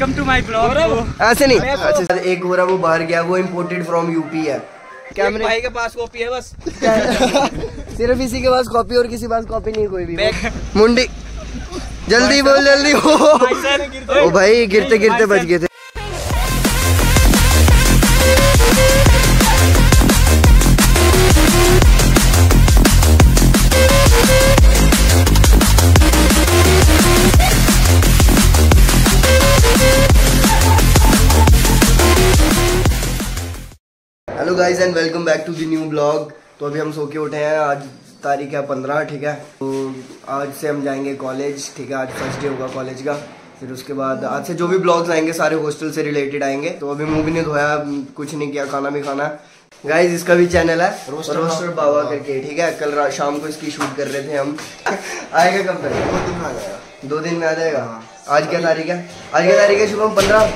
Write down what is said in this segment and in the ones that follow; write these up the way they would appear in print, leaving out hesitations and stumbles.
Welcome to my blog. ऐसे नहीं अच्छा, एक गोरा वो बाहर गया, वो इम्पोर्टेड फ्रॉम यूपी है। कैमरे भाई के पास कॉपी है बस सिर्फ इसी के पास कॉपी, और किसी पास कॉपी नहीं। कोई भी मुंडी जल्दी बोल जल्दी हो। भाई गिरते गिरते बच गए थे। Hello guys and welcome back to the new blog. तो अभी हम सो के उठे हैं। आज तारीख है 15, ठीक है। तो आज से हम जाएंगे कॉलेज, ठीक है। आज फर्स्ट डे होगा कॉलेज का। फिर उसके बाद आज से जो भी ब्लॉग्स आएंगे सारे हॉस्टल से रिलेटेड आएंगे। तो अभी मुंह भी नहीं धोया, कुछ नहीं किया, खाना भी खाना। गाइज इसका भी चैनल है रोस्टर बाबा करके, ठीक है। कल शाम को इसकी शूट कर रहे थे हम। आएगा कब तक? 2 दिन में आ जाएगा। 2 दिन में आ जाएगा। आज क्या तारीख है? आज क्या तारीख है शुभम? 15।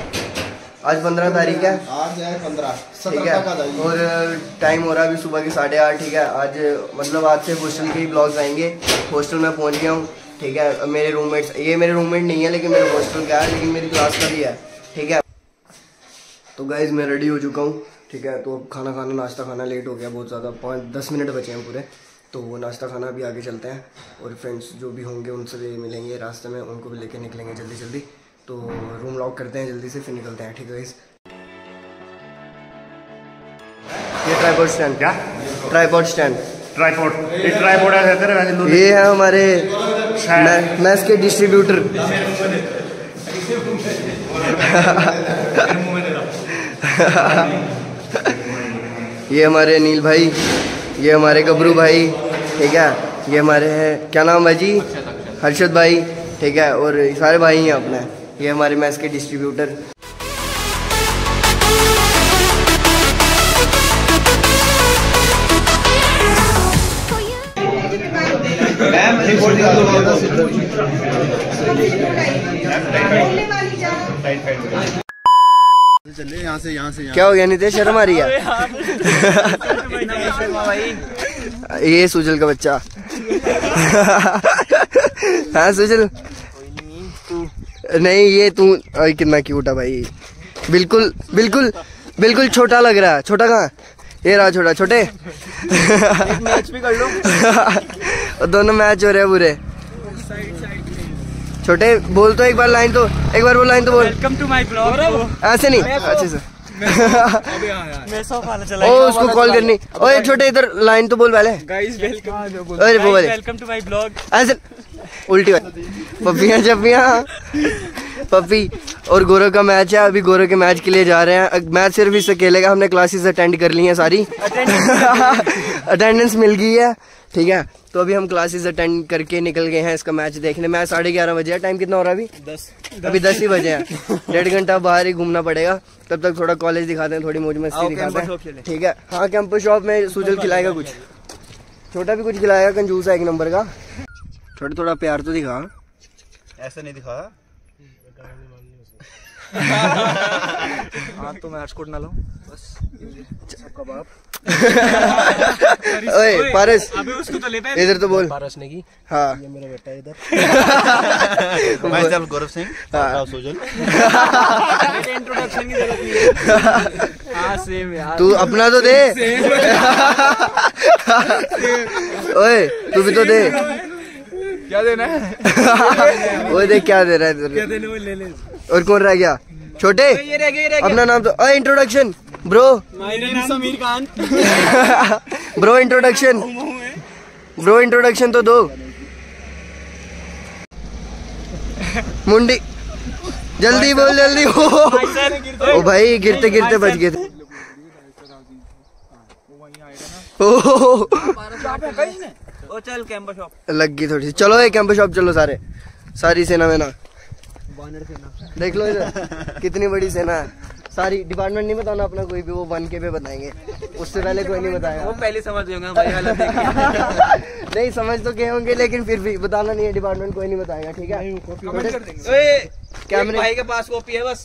आज 15 तारीख है। आज है 15, ठीक है। और टाइम हो रहा है अभी सुबह के 8:30, ठीक है। आज मतलब आज से हॉस्टल के ही ब्लॉग्स आएंगे। हॉस्टल में पहुंच गया हूँ, ठीक है। मेरे रूममेट्स, ये मेरे रूममेट नहीं है लेकिन मेरे हॉस्टल का है, लेकिन मेरी क्लास का भी है, ठीक है। तो गाइज मैं रेडी हो चुका हूँ, ठीक है। तो अब खाना खाना, नाश्ता खाना लेट हो गया बहुत ज़्यादा। 5-10 मिनट बचे हैं पूरे। तो वो नाश्ता खाना अभी आगे चलते हैं, और फ्रेंड्स जो भी होंगे उनसे भी मिलेंगे रास्ते में, उनको भी लेके निकलेंगे जल्दी जल्दी। तो रूम लॉक करते हैं जल्दी से, फिर निकलते हैं, ठीक है। ये ट्राइपॉड स्टैंड, क्या ट्राइपॉड स्टैंड, ट्राइपॉड, ये ट्राइपॉड है तेरे। ये है हमारे मैस के डिस्ट्रीब्यूटर ये हमारे अनिल भाई, ये हमारे गबरू भाई, ठीक है। ये हमारे है क्या नाम है जी, हर्षद भाई, ठीक है। और सारे भाई हैं अपने। ये हमारे मैस के डिस्ट्रीब्यूटर। चले यहाँ से क्या हो गया? नितेश शर्मा रही है ये सुजल का बच्चा हाँ सुजल नहीं, ये तू कितना क्यूट है भाई। बिल्कुल बिल्कुल बिल्कुल छोटा लग रहा है। छोटा कहाँ? ये रहा छोटा। छोटे एक मैच भी कर लो दोनों मैच हो रहे हैं बुरे। छोटे बोल तो एक बार लाइन, तो एक बार वो लाइन तो बोल। Welcome to my blog. ऐसे नहीं अच्छे से उसको कॉल करनी। ओए छोटे इधर लाइन तो बोल पहले। अरे वो वेलकम टू माय ब्लॉग। ऐसे उल्टी पपियाँ जपियाँ पपी। और गोरो का मैच है अभी, गोरो के मैच के लिए जा रहे हैं। मैच सिर्फ इससे खेलेगा। हमने क्लासेस अटेंड कर ली हैं सारी अटेंडेंस मिल गई है, ठीक है। तो अभी हम क्लासेस अटेंड करके निकल गए हैं इसका मैच देखने। मैच 11:30 बजे है। टाइम कितना हो रहा है अभी? 10। अभी 10 ही बजे हैं। 1.5 घंटा बाहर ही घूमना पड़ेगा। तब तक थोड़ा कॉलेज दिखाते हैं, थोड़ी मौज मस्ती दिखाते हैं, ठीक है। हाँ कैंपस शॉप में सुजल खिलाएगा कुछ, छोटा भी कुछ खिलाएगा। कंजूस है एक नंबर का। थोड़ा थोड़ा प्यार तो दिखा, ऐसा नहीं दिखा हाँ तो मैं हेडशॉट ना लूं बस। कबाब ओए पारस, अबे उसको तो ले पे। इधर तो बोल पारस ने की। हाँ ये मेरा बेटा है इधर। मैं जब गौरव सिंह सुजल इंट्रोडक्शन की जरूरत नहीं है। हां सेम यार, तू अपना तो दे ओए तू भी तो दे। क्या देना है? वो देख क्या दे रहा है। क्या देना? वो ले ले। और कौन रह गया? छोटे ये रह गया। अपना नाम तो इंट्रोडक्शन ब्रो। मेरा नाम Sameer Khan bro. Introduction bro, introduction तो दो मुंडी जल्दी बोल जल्दी हो। ओ भाई गिरते गिरते बच गए थे। ओ चल कैंपस शॉप लग गई थोड़ी सी। चलो ये कैंपस शॉप चलो सारे, सारी सेना में ना देख लो इधर कितनी बड़ी सेना है। सारी डिपार्टमेंट नहीं बताना अपना कोई भी, वो 1K पे बताएंगे। उससे पहले कोई नहीं बताएगा। वो पहले समझ गए होंगे भाई वाला नहीं समझ तो गए होंगे, लेकिन फिर भी बताना नहीं है। डिपार्टमेंट कोई नहीं बताएगा, ठीक है। कैमरे भाई के पास कॉपी है बस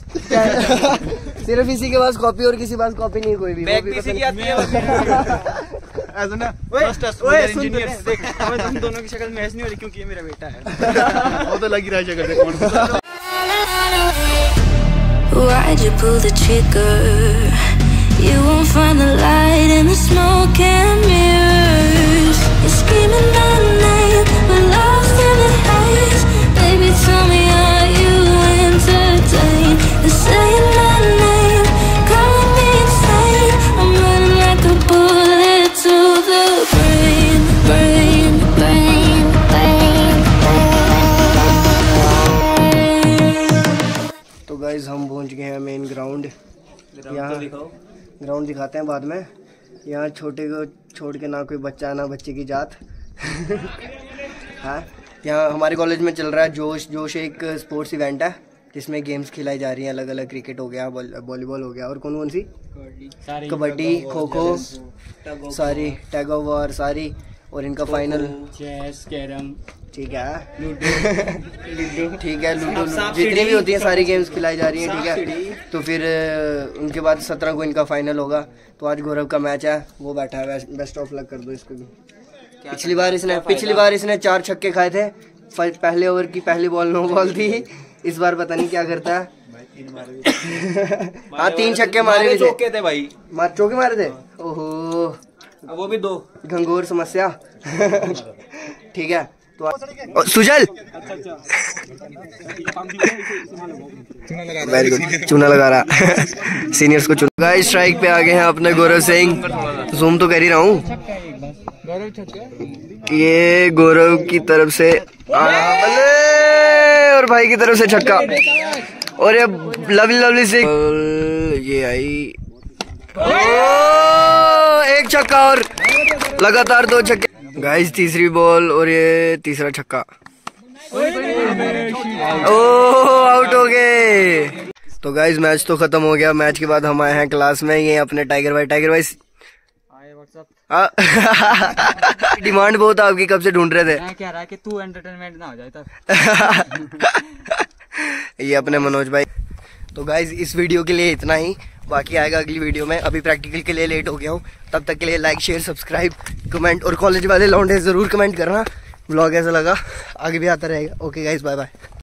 सिर्फ इसी के पास कॉपी, और किसी के पास कॉपी नहीं। कोई भी तुम दोनों की शक्ल मैच नहीं हो रही क्योंकि ये मेरा बेटा है। वो तो लग ही रहा है शक्ल से। Why'd you pull the trigger? You won't find the light in the smoke and mirrors. You're screaming by night, we're lost in the haze. Baby, tell me, are you entertained? They're saying my name, calling me insane. I'm running like a bullet to the brain, brain, brain, brain, brain. तो guys हम पहुंच गए हैं main ground. यहाँ ground दिखाते हैं बाद में। यहाँ छोटे को छोड़ के ना कोई बच्चा ना बच्चे की जात। हाँ, यहाँ हमारे कॉलेज में चल रहा है जोश। जोश एक स्पोर्ट्स इवेंट है जिसमें गेम्स खिलाई जा रही हैं अलग अलग। क्रिकेट हो गया, वॉलीबॉल हो गया, और कौन कौन सी, कबड्डी, खो खो, सारी टैग ऑफ वॉर सारी, और इनका फाइनल चेस, कैरम, ठीक है, लूडो, ठीक है, लूडो, जितनी भी होती है सारी गेम्स खिलाई जा रही हैं, ठीक है। तो फिर उनके बाद 17 को इनका फाइनल होगा। तो आज गौरव का मैच है, वो बैठा है। बेस्ट ऑफ लक कर दो इसको भी। पिछली बार इसने 4 छक्के खाए थे पहले ओवर की पहली बॉल, नो बॉल थी। इस बार पता नहीं क्या करता है। हाँ, 3 छक्के मारे थे भाई, चौके मारे थे। ओहो, वो भी 2 घंघोर समस्या। ठीक है, तो सुजल वेरी गुड, चूना लगा रहा। सीनियर्स को चुना। गाइस, स्ट्राइक पे आ गए हैं अपने गौरव सिंह। जूम तो कर ही रहा हूँ। ये गौरव की तरफ से और भाई की तरफ से छक्का, और ये लवली लवली से ये आई। एक छक्का और लगातार 2 छक्के। गाइस, तीसरी बॉल और ये तीसरा छक्का। ओह, आउट हो गए। तो गाइस, मैच तो खत्म हो गया। मैच के बाद हम आए हैं क्लास में। ये अपने टाइगर भाई डिमांड बहुत आपकी, कब से ढूंढ रहे थे। मैं कह रहा कि तू एंटरटेनमेंट ना हो जाए। ये अपने मनोज भाई। तो गाइस, इस वीडियो के लिए इतना ही। बाकी आएगा अगली वीडियो में। अभी प्रैक्टिकल के लिए लेट हो गया हूँ। तब तक के लिए लाइक, शेयर, सब्सक्राइब, कमेंट, और कॉलेज वाले लौंडे ज़रूर कमेंट करना व्लॉग ऐसा लगा। आगे भी आता रहेगा। Okay guys, bye bye.